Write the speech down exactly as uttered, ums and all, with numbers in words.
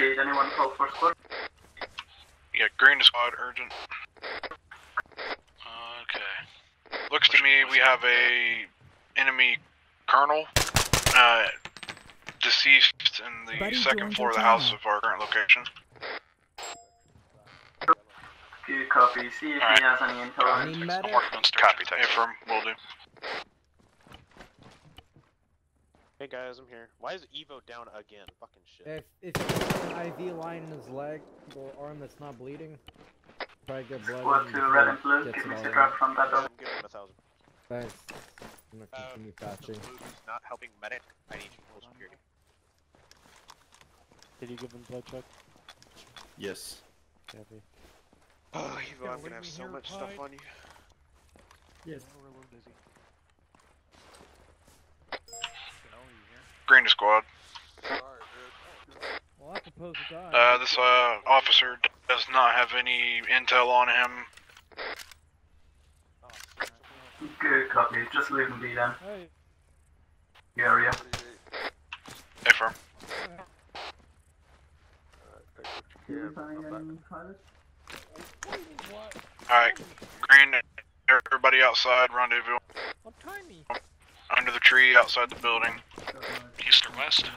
Appreciate anyone help for squad. Yeah, green to squad, urgent. Okay. Looks to me we have a enemy colonel, uh, deceased in the Buddy second floor of the house of our current location. Do copy. See if right. he has any intel. I'm working on copy. Affirm. Will do. Hey guys, I'm here. Why is Evo down again? Fucking shit. If if an I V line in his leg or arm that's not bleeding, try to get blood. Squad two, red and blue. Give me the drop from that dog. I'm giving him a thousand. Thanks. I'm gonna continue uh, patching. The blue is not helping medic. I need you full security. Did you give him blood check? Yes. Copy. Oh, Evo, yeah, I'm gonna have so much applied. stuff on you. Yes. Yeah, we're a little busy. Green to squad. Uh, this uh, officer does not have any intel on him. Good copy, just leave him be then. Area. Hey, firm. Alright, green, everybody outside, rendezvous. Under the tree, outside the building. East or west?